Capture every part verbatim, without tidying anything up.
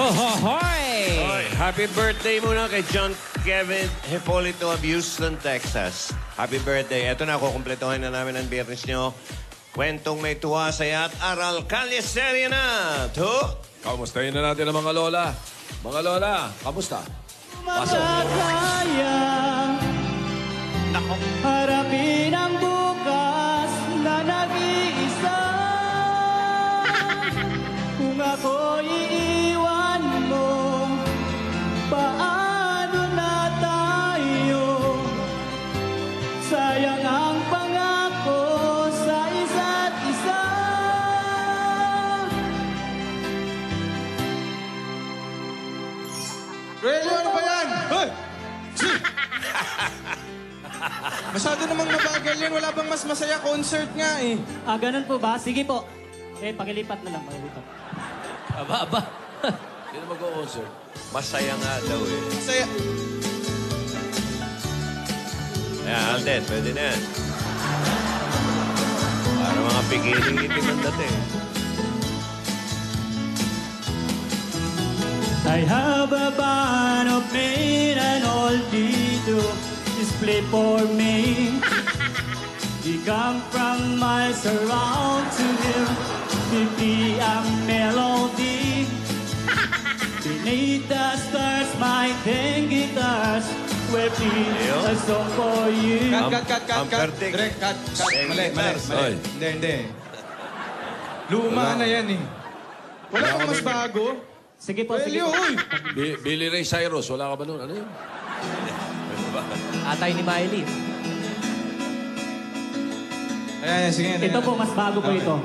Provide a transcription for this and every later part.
Hohohoy! Hoy, happy birthday muna kay John Kevin Hipolito of Houston, Texas. Happy birthday. Ito na, kukumpletohin na namin ang birthdays nyo. Kwentong may tuwa, saya at aral. Kalyeserya na! To? Kamustahin na natin ang mga lola. Mga lola, kamusta? Pasok. Matataya, harapin ang bukas na nag-iisa. Kung ako'y iiwan mo, paano na tayo? Sayang ang pangako sa isa't isa. Relyo, ano ba yan? Hoy! Si! Masyado namang mabagal yan. Wala bang mas masaya? Concert nga eh. Ah, ganun po ba? Sige po. Eh, pakilipat na lang, pakilipat. Aba, aba. Hindi na mag-o-concert. Masaya nga daw eh. Masaya. Ayan, Alden, pwede na yan. Para mga pigiling-giting ang dating. I have a band of Maine and all Tito is play for me. He come from my surround to him. To be a melody. Beneath the stars, my ten guitars will be a song for you. Cut, cut, cut, cut, cut. Direct, cut, cut. Mali, mali, mali. Hindi, hindi. Luma na yan eh. Wala ka mas bago? Sige po, sige po. Billy Ray Cyrus, wala ka ba nun? Ano yun? Atay ni Miley. Ayan, sige. Ito po, mas bago po ito.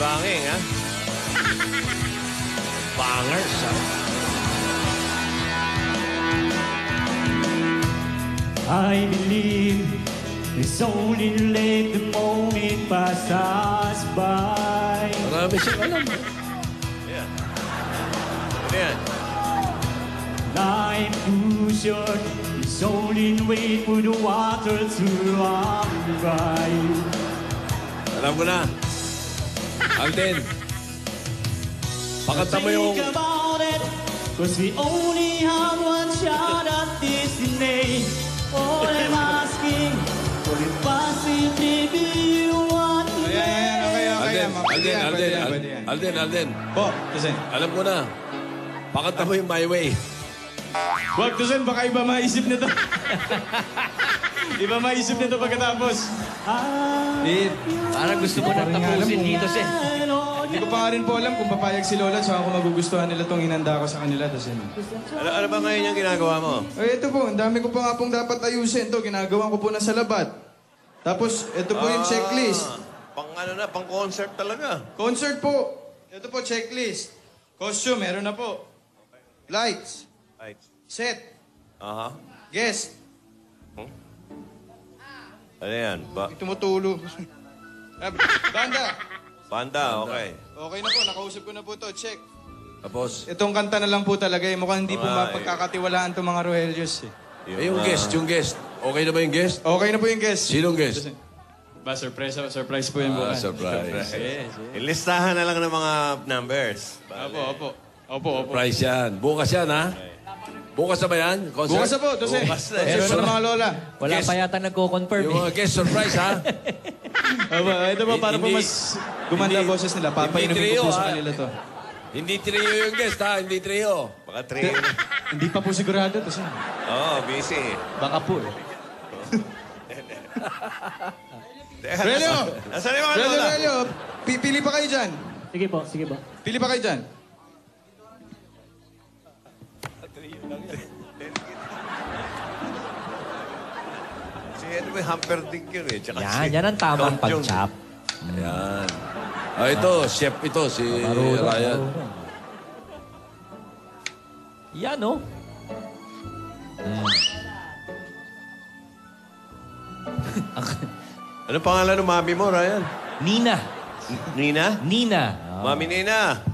Banging, ha? Bangers, ha? I believe it's only late the moment passes by. Marami siyang alam. Yeah. Ayan. Lime fusion is only wait for the water to run by. Alam ko na. Alden, pakanta mo yung... Think about it, cause we only have one shot at this day. All I'm asking, will it possibly be you want to make? Ayan, okay, okay. Alden, Alden, Alden, Alden. Po, Tusen. Alam ko na, pakanta mo yung My Way. Wag, Tusen, baka iba maisip nito. Iba maisip nito pagkatapos. Did. Parang gusto mo na tapusin dito siya. Hindi ko pa rin po alam kung papayag si Lola tsaka kung magugustuhan nila itong hinanda ko sa kanila. Dosin. Ano, ano ba ngayon yung ginagawa mo? Ay, ito po. Ang dami ko po nga pong dapat ayusin. Ito, ginagawa ko po na salabat. Tapos, ito po yung checklist. Pang ano na, pang concert talaga. Concert po. Ito po, checklist. Costume, meron na po. Lights. Lights. Set. Aha. Guest. Ano yan? Ba tumutulo. Banda. Banda, okay. Okay na po, nakausap ko na po ito. Check. Tapos? Itong kanta na lang po talaga eh. Mukhang hindi po mapagkakatiwalaan itong mga Rohelios eh. Eh, yung guest, yung guest. Okay na ba yung guest? Okay na po yung guest. Sinong guest? Ba, surprise, surprise po yun po. Ah, surprise. Ilistahan na lang ng mga numbers. Opo, opo. Opo, opo. Surprise yan. Bukas yan, ha? Bukas na ba yan? Concert? Bukas na po, Jose. Bukas na. Bukas na mga lola. Wala guess, pa yata nagko-confirm. Yung mga guest surprise, ha? Ito ba, para po mas gumanda boses nila. Papainumin ko po sa kanila to. Hindi trio yung guest, ha? Hindi trio. Baka trio. Hindi pa po sigurado, Jose. Oo, busy. Baka po, eh. Relio! Nasaan yung mga lola? Relio, pili pa kayo dyan. Sige po, sige po. Pili pa kayo dyan. Yan, may hamper din yun eh. Yan, yan ang tamang pag-chop. Ayan. Ah, ito, chef ito, si Ryan. Yan, no? Ano pangalan ng mami mo, Ryan? Nina. Nina? Nina. Mami Nina.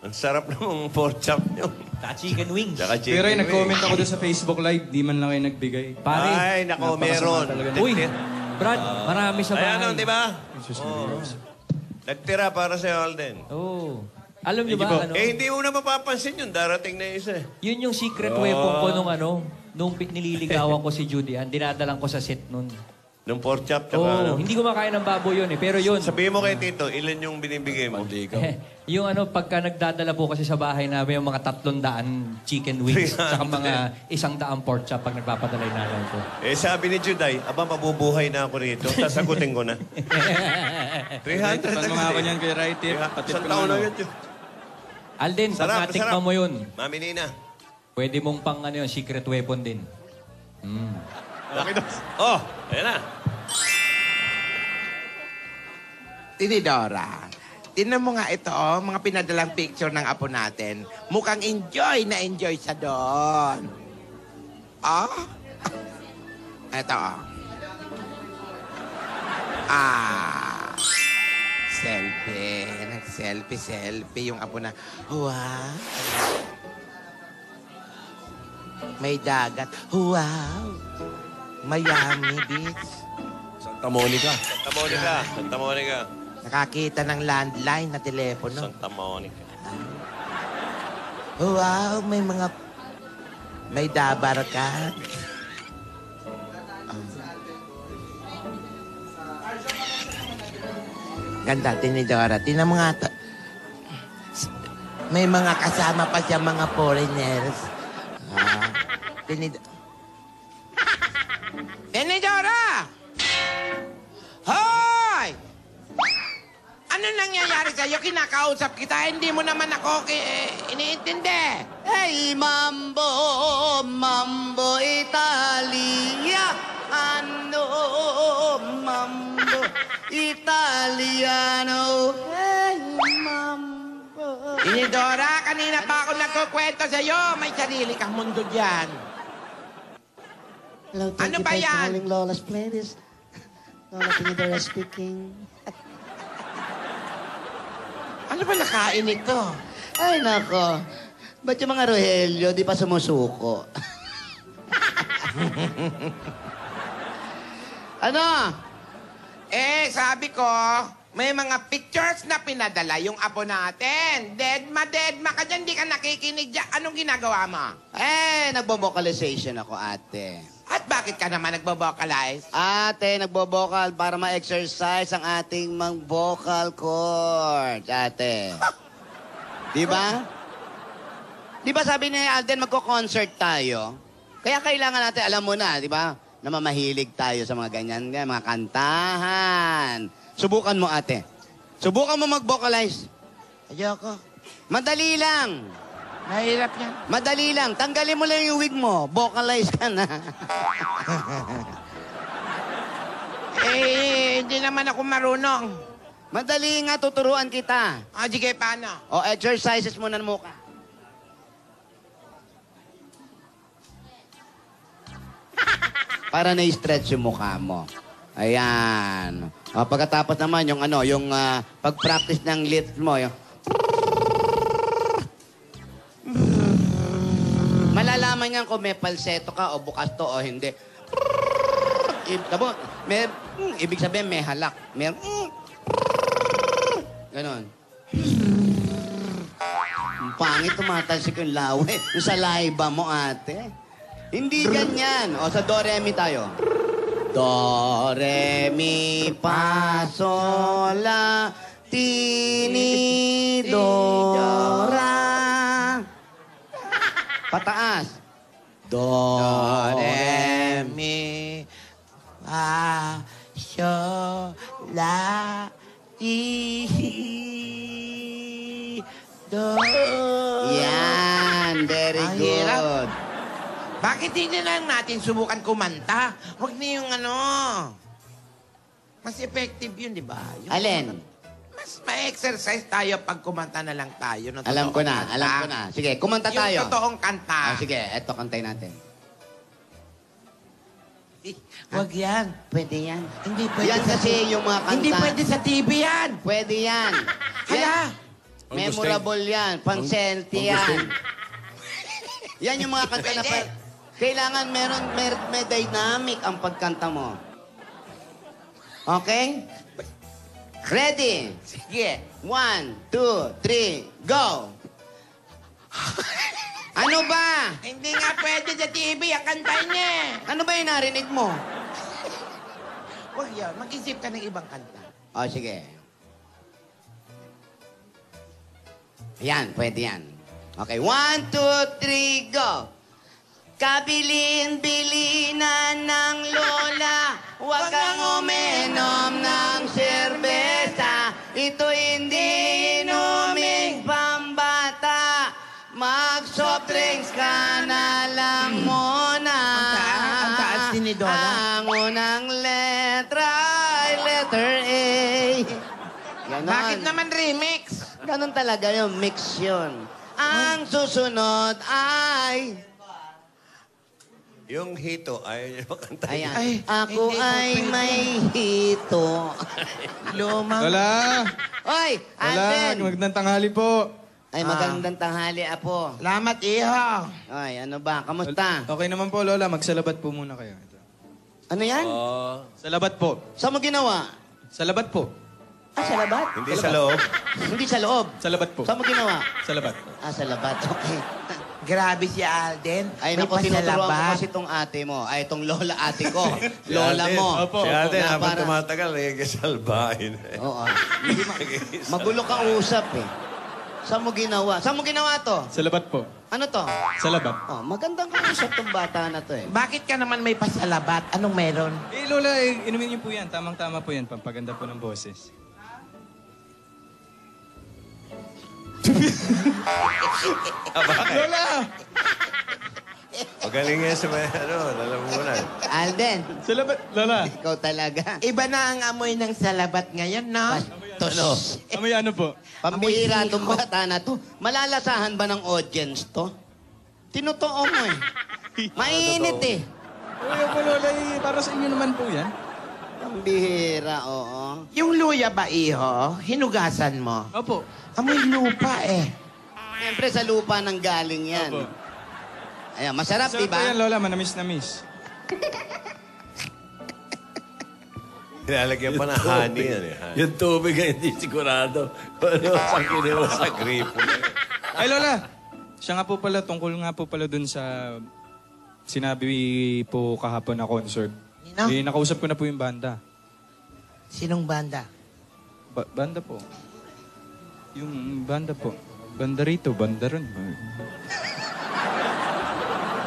Ang sarap namang pork chop niyo. Saka chicken wings. Saka chicken Pero yung nag-comment ako doon sa Facebook Live, di man lang kayo nagbigay. Pare, ay, nako, meron. Uy, Brad, uh, marami sa bahay. Ayan nun, di ba? Oh. Nagtira para sa Alden. Oo. Oh. Alam niyo ba, ano? Eh, hindi mo na mapapansin yun. Darating na isa. Yun yung secret oh. weapon ko nung ano, nung nililigawan ko si Judy Ann, dinadalang ko sa set nun. Nung pork chop? Oo, oh, ano? Hindi ko makain ng babo yun eh. Pero yun... Sabihin mo kay Tito, ilan yung binibigay mo? Hindi ikaw. Yung ano, pagka nagdadala po kasi sa bahay namin, yung mga tatlong daan chicken wings, saka mga isang daang pork chop pag nagpapadalay na lang ko. Eh, sabi ni Juday, aba, mabubuhay na ako rito. Tasagutin ko na. three hundred. Pag mga kanyan kay Ray, tip. Isang taon na yun. Alden, sarap, pag natikma mo yun. Mami Nina. Pwede mong pang ano yun, secret weapon din. Mm. Oh, ayan na. Tinidora, tinan mo nga ito, oh, mga pinadalang picture ng apo natin. Mukhang enjoy na enjoy siya doon. Oh? Ito, oh. Ah. Selfie. Nag-selfie, selfie yung apo na. Wow. May dagat. Wow. Miami Beach. Santa Monica. Santa Monica. Santa Monica. Nakakita ng landline na telepono. Santa Monica. Wow, may mga... May dabarakan. Um. Ganda, Tinidora. Tinan mo nga to. May mga kasama pa siya, mga foreigners. Uh, Tinidora. Tinidora! Hoy! Ano nangyayari sa'yo? Kinakausap kita, hindi mo naman ako iniintindi. Hey, mambo, mambo Italiano, mambo Italiano, hey, mambo. Tinidora, kanina pa ako nagkukwento sa'yo. May sarili kang mundo dyan. Hello, thank ano you for calling Lola's Playlist. Lola Tinidora speaking. Ano ba nakain ito? Ay, nako. Ba't yung mga Rogelio, di pa sumusuko? Ano? Eh, sabi ko, may mga pictures na pinadala yung apo natin. Deadma, deadma ka dyan, di ka nakikinig dyan. Anong ginagawa mo? Eh, nagbo-vocalization ako, ate. At bakit ka naman nagbo-vocalize? Ate, nagbo-vocal para ma-exercise ang ating mang vocal cords, ate. Di ba? Di ba sabi ni Alden, magko-concert tayo? Kaya kailangan natin, alam mo na, di ba? Na mamahilig tayo sa mga ganyan, mga kantahan. Subukan mo, ate. Subukan mo mag-vocalize. Ayoko. Madali lang. Mahirap yan. Madali lang. Tanggalin mo lang yung wig mo. Vocalize ka na. Eh, hindi naman ako marunong. Madali nga, tuturuan kita. Ah, sige, paano? O, exercises mo na mukha. Para na-stretch yung mukha mo. Ayan. O, pagkatapos naman yung ano, yung uh, pag-practice ng lift mo, yung... Malalaman niyan kung may palseto ka o bukas to o hindi. Tapos, may, mm, ibig sabihin may halak. May... Mm, ganon. Ang pangit, tumatalsik yung laway. Yung saliva mo, ate. Hindi ganyan. O, sa do-re-mi tayo. Do-re-mi pa-so-la Tinidora. Pataas. Do, re, mi, fa, sol, la, ti, do. Yan, very good. Bakit hindi lang natin subukan kumanta? Huwag niyo yung ano. Mas effective yun, di ba? Alin? Mas ma-exercise tayo pag kumanta na lang tayo. No, alam ko na, kanta. alam ko na. Sige, kumanta yung tayo. Yung totoong kanta. Ah, sige, eto, kantay natin. Huwag yan. Pwede yan. Hindi pwede yan sa... kasi yung mga kanta. Hindi pwede sa T V yan. Pwede yan. Kaya? Memorable yan. Pang-senti yan. Yan yung mga kanta na par... Kailangan meron, mer may dynamic ang pagkanta mo. Okay? Ready? Sige. One, two, three, go! Ano ba? Hindi nga pwede sa T V ang kanta niya. Ano ba yung narinig mo? Huwag yun. Mag-isip ka ng ibang kanta. O, sige. Yan, pwede yan. Okay, one, two, three, go! Kabilin-bilinan ng lola, huwag kang uminom ng serbesa. Ito hindi inuming pambata. Mag-soft drinks ka na lang muna. Ang taas ni Nidora. Ang unang letra ay letter A. Ganon. Bakit naman remix? Ganon talaga yung mix yun. Ang susunod ay... Yung hito, ayaw niyo makanta. Ayan. Ay, ako ay pwede. May hito. Lumang... Lola! Oy! Alden! Lola, magandang tanghali po. Ay, magandang tanghali, apo. Salamat, iho! Oy, ano ba? Kamusta? Okay naman po, Lola. Magsalabat po muna kayo. Ito. Ano yan? Uh, salabat po. Saan mo ginawa? Salabat po. Ah, salabat? Hindi salabat. Sa loob. Hindi sa loob? Salabat po. Saan mo ginawa? Salabat. Ah, salabat. Okay. Grabe si Alden. Ay, naku, tinuturuan ko kasi itong ate mo. Ay, itong lola ate ko. Si lola Alden. Mo. Opo. Si Alden, habang para... tumatagal, nagkisalbahin. Eh. Oo. Magulo ka usap eh. Saan mo ginawa? Saan mo ginawa to? Salabat po. Ano to? Salabat. Oh, magandang kausap tong bata na to eh. Bakit ka naman may pasalabat? Anong meron? Eh, Lola, inumin niyo po yan. Tamang-tama po yan. Pampaganda po ng boses. Lola! Magaling nga sa may ano, alam mo na. Alden! Salabat, Lola! Ikaw talaga. Iba na ang amoy ng salabat ngayon, no? Tos! Amoy ano po? Pambihira itong bata na to. Malalasahan ba ng audience to? Tinutoo mo eh. Mainit eh. Luya po, Lola. Para sa inyo naman po yan. Pambihira, oo. Yung luya ba, iho? Hinugasan mo? Opo. Amoy lupa eh. Siyempre sa lupa nang galing yan. Opo. Ayan, masarap, masarap diba? Masarap yan, Lola. Manamis-namis. Nilalagyan pa ng honey yan eh. Yung tubig ay hindi sigurado. Ano sa kinilo sa gripo. Ay, Lola! Siya nga po pala, tungkol nga po pala dun sa... Sinabi po kahapon na concert. Nino? Eh, nakausap ko na po yung banda. Sinong banda? Ba banda po. Yung banda po. Banda rito, banda ron.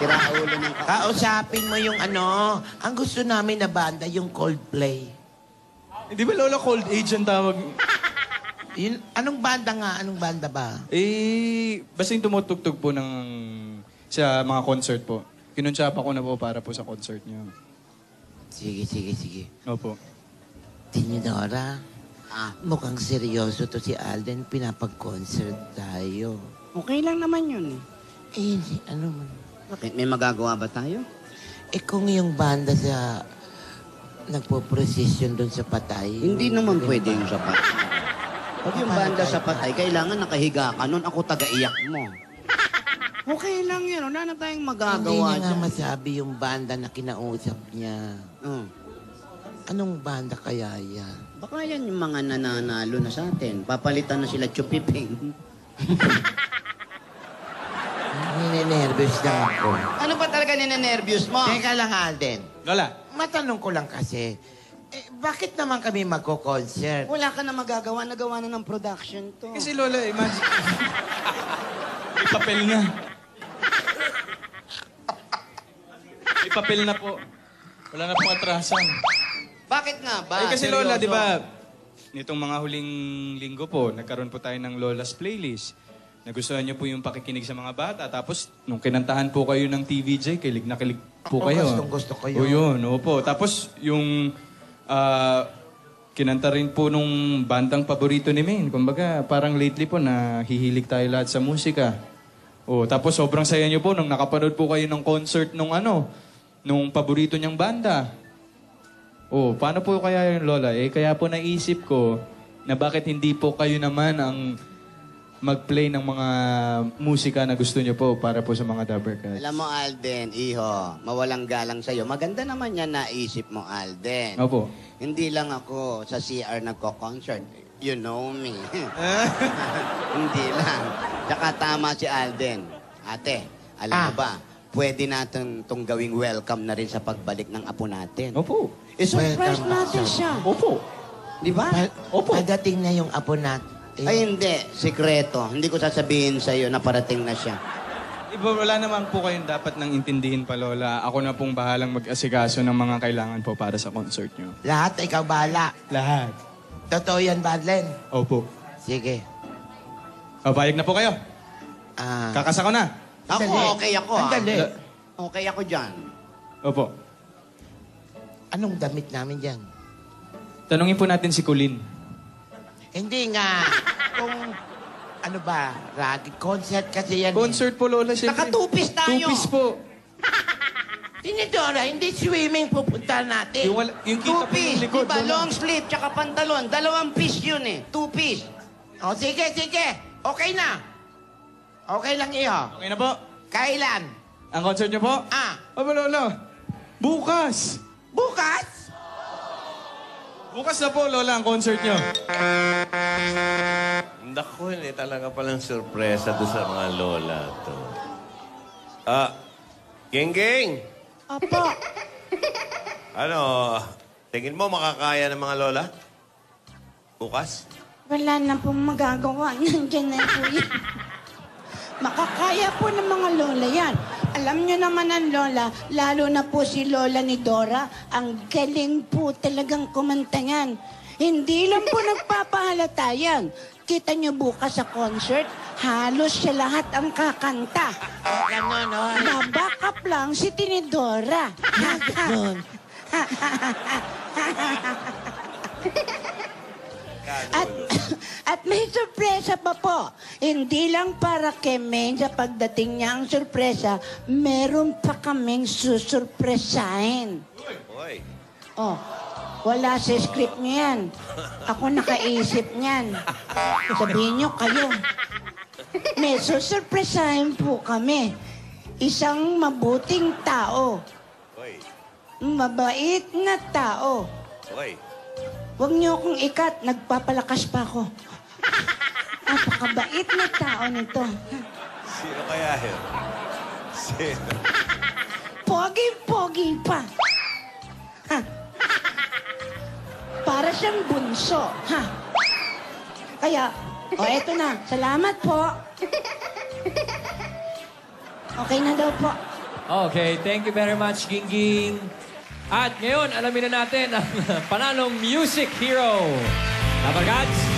Kiraulo ng ka. Kausapin mo yung ano. Ang gusto namin na banda, yung Coldplay. Hindi eh, ba Lola Cold Age ang tawag? Yun, anong banda nga? Anong banda ba? Eh, basta yung tumutugtog po ng... sa mga concert po. Kinuntsapa ko na po para po sa concert niyo. Sige, sige, sige. Opo. Tinidora. Ah, mukhang seryoso to si Alden. Pinapag-concert tayo. Okay lang naman yun eh. Eh, ano man. Bakit? May magagawa ba tayo? Eh kung yung banda sa... nagpo-procession doon sa patay. Hindi naman pwede yung sa patay. Pag yung banda sa patay, kailangan nakahiga ka nun. Ako taga-iyak mo. Okay lang yun. Wala na tayong magagawa. Hindi niya masabi yung banda na kinausap niya. Hmm. Anong banda kaya yan? Baka yan yung mga nananalo na sa atin. Papalitan na sila Chupiping. Ninenervyos lang ako. Ano ba talaga ninenervyos mo? Teka lang, Alden. Lola. Matanong ko lang kasi, eh, bakit naman kami magko-concert? Wala ka na magagawa. Nagawa na ng production to. Kasi Lola, imagine. May papel na. May papel na po. Wala na pong atrasan. Bakit nga ba? Eh kasi seryoso? Lola, di ba, nitong mga huling linggo po, nagkaroon po tayo ng Lola's Playlist. Nagustuhan niyo po yung pakikinig sa mga bata. Tapos, nung kinantahan po kayo ng T V J, kilig na kilig po oh, kayo. Gustong-gusto kayo. O yun, opo. Tapos, yung uh, kinanta rin po nung bandang paborito ni Maine. Kumbaga, parang lately po, nahihilig tayo lahat sa musika. O, tapos, sobrang saya niyo po nung nakapanood po kayo ng concert nung ano, nung paborito niyang banda. Oh, paano po kaya yung Lola? Eh, kaya po naisip ko na bakit hindi po kayo naman ang mag-play ng mga musika na gusto niyo po para po sa mga Dapper Cats. Alam mo, Alden, iho, mawalang galang sa'yo. Maganda naman yan naisip mo, Alden. Opo. Hindi lang ako sa C R nagko-concert. You know me. Hindi lang. Tsaka tama si Alden. Ate, alam ah. mo ba, pwede natin itong gawing welcome na rin sa pagbalik ng apo natin. Opo. I-surprise natin siya. Opo. Di ba? Opo. Pagdating na yung apo natin. Eh. Ay, hindi. Sikreto. Hindi ko sasabihin sa'yo na parating na siya. Iba, wala naman po kayong dapat nang intindihin pa, Lola. Ako na pong bahalang mag-asikaso ng mga kailangan po para sa concert nyo. Lahat? Ikaw bahala? Lahat. Totoo yan, Badlen? Opo. Sige. Papayag na po kayo. Ah. Kakasa ko na. Ako, andali. Okay ako. Andali. Ah. Okay ako dyan. Opo. Anong damit namin dyan? Tanungin po natin si Colleen. Hindi nga. Kung ano ba, ragit concert kasi yan. Concert eh. po, Lola. Nakatupis tayo. Tupis po. Tinidora, hindi swimming pupunta natin. Yung, yung tupis. Likod, diba, Lola? Long sleeve tsaka pantalon. Dalawang piece yun eh. Tupis. O oh, sige, sige. Okay na. Okay lang iho. Okay na po. Kailan? Ang concert niyo po? Ah. Aba, Lola. Bukas. Bukas? Bukas na po, Lola, ang concert nyo. Naku, eh, talaga palang surpresa to sa mga Lola to. Ah, Geng-Geng! Apo! Ano, tingin mo makakaya ng mga Lola? Bukas? Wala na pong magagawa. Nandiyan na po yan. Makakaya po ng mga Lola yan. Alam nyo naman ang Lola, lalo na po si Lola Nidora, ang galing po talagang kumanta yan. Hindi lang po nagpapahalata yan. Kita nyo bukas sa concert, halos siya lahat ang kakanta. Nabakap lang si Tinidora. At, at may surpresa pa po. Hindi lang para kay Maine sa pagdating niya ang surpresa, meron pa kaming susurpresahin. Uy! Oh, wala sa script niyo yan. Ako nakaisip niyan. Sabihin niyo kayo. May susurpresahin po kami. Isang mabuting tao. Uy! Mabait na tao. Uy! Huwag niyo akong ikat. Nagpapalakas pa ako. Napakabait na tao nito. Sino kaya yun? Sino? Pogi-pogi pa. Ha. Para siyang bunso. Ha. Kaya, o oh, eto na. Salamat po. Okay na daw po. Okay, thank you very much, Gingging. At ngayon, alamin na natin ang panalong Music Hero. Dabar, guys!